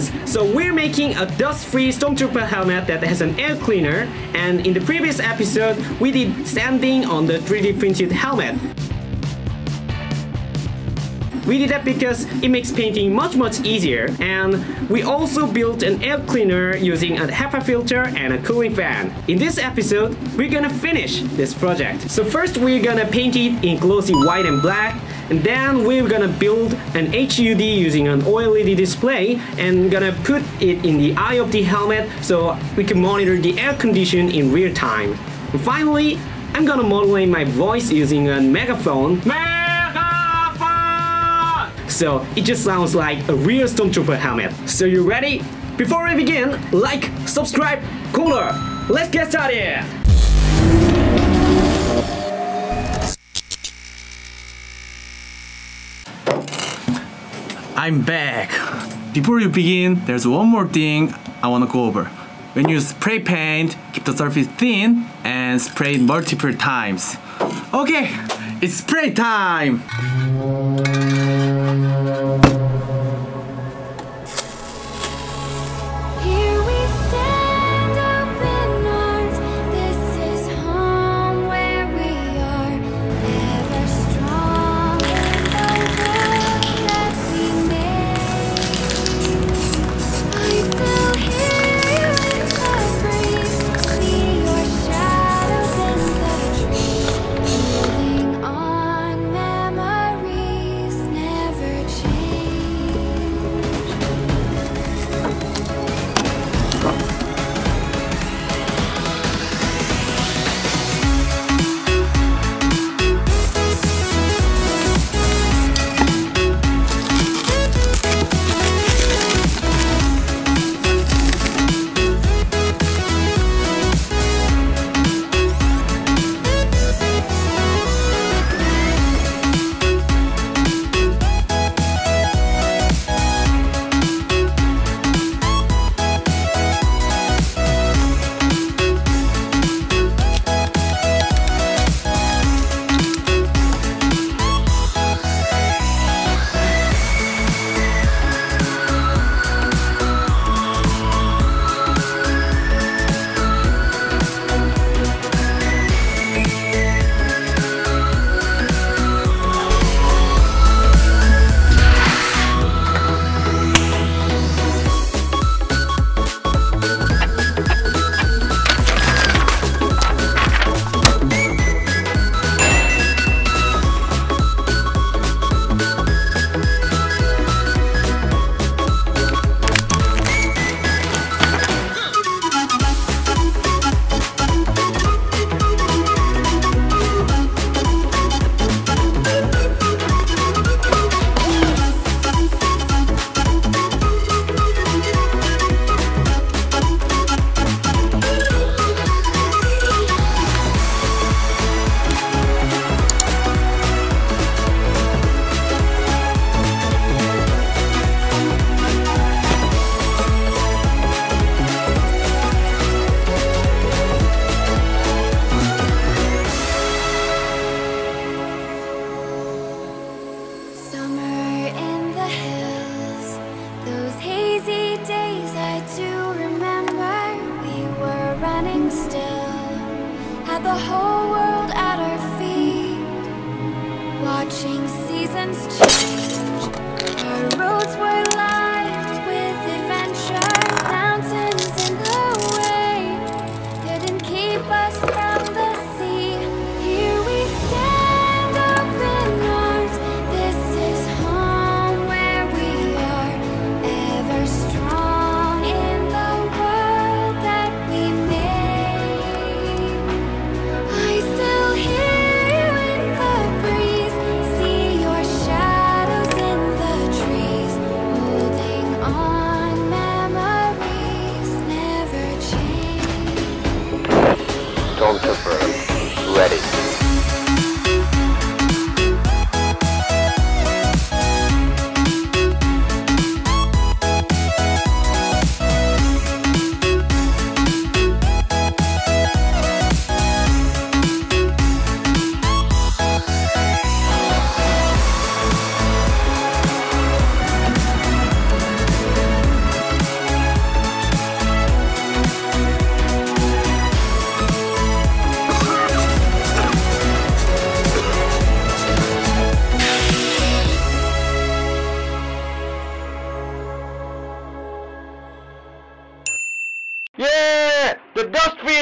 friends! So we're making a dust-free Stormtrooper helmet that has an air cleaner, and in the previous episode we did sanding on the 3D printed helmet. We did that because it makes painting much easier, and we also built an air cleaner using a HEPA filter and a cooling fan. In this episode, we're gonna finish this project. So first we're gonna paint it in glossy white and black, and then we're gonna build an HUD using an OLED display and gonna put it in the eye of the helmet so we can monitor the air condition in real time. And finally, I'm gonna modulate my voice using a megaphone. So it just sounds like a real Stormtrooper helmet. So you ready? Before we begin, like, subscribe, KONGDOLE! Let's get started! I'm back! Before you begin, there's one more thing I wanna go over. When you spray paint, keep the surface thin and spray it multiple times. Okay, it's spray time!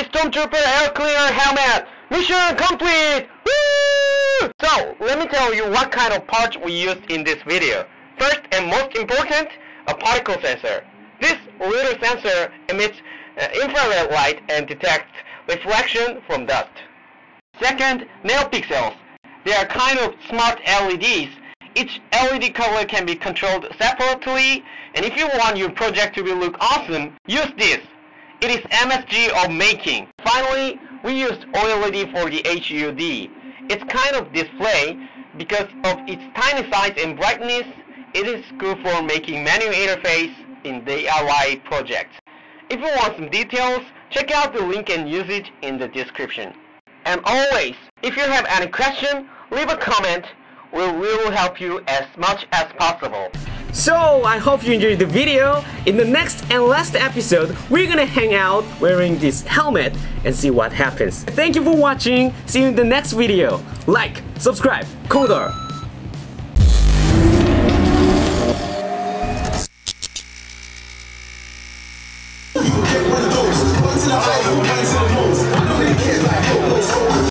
Stormtrooper air cleaner helmet. Mission complete! Woo! So, let me tell you what kind of parts we used in this video. First and most important, a particle sensor. This little sensor emits infrared light and detects reflection from dust. Second, Neopixels. They are kind of smart LEDs. Each LED color can be controlled separately, and if you want your project to look awesome, use this. It is MSG of making. Finally, we used OLED for the HUD. It's kind of display because of its tiny size and brightness. It is good for making menu interface in DIY projects. If you want some details, check out the link and use it in the description. And always, if you have any question, leave a comment. We will help you as much as possible. So, I hope you enjoyed the video. In the next and last episode, we're gonna hang out wearing this helmet and see what happens. Thank you for watching. See you in the next video. Like, subscribe, KONGDOLE.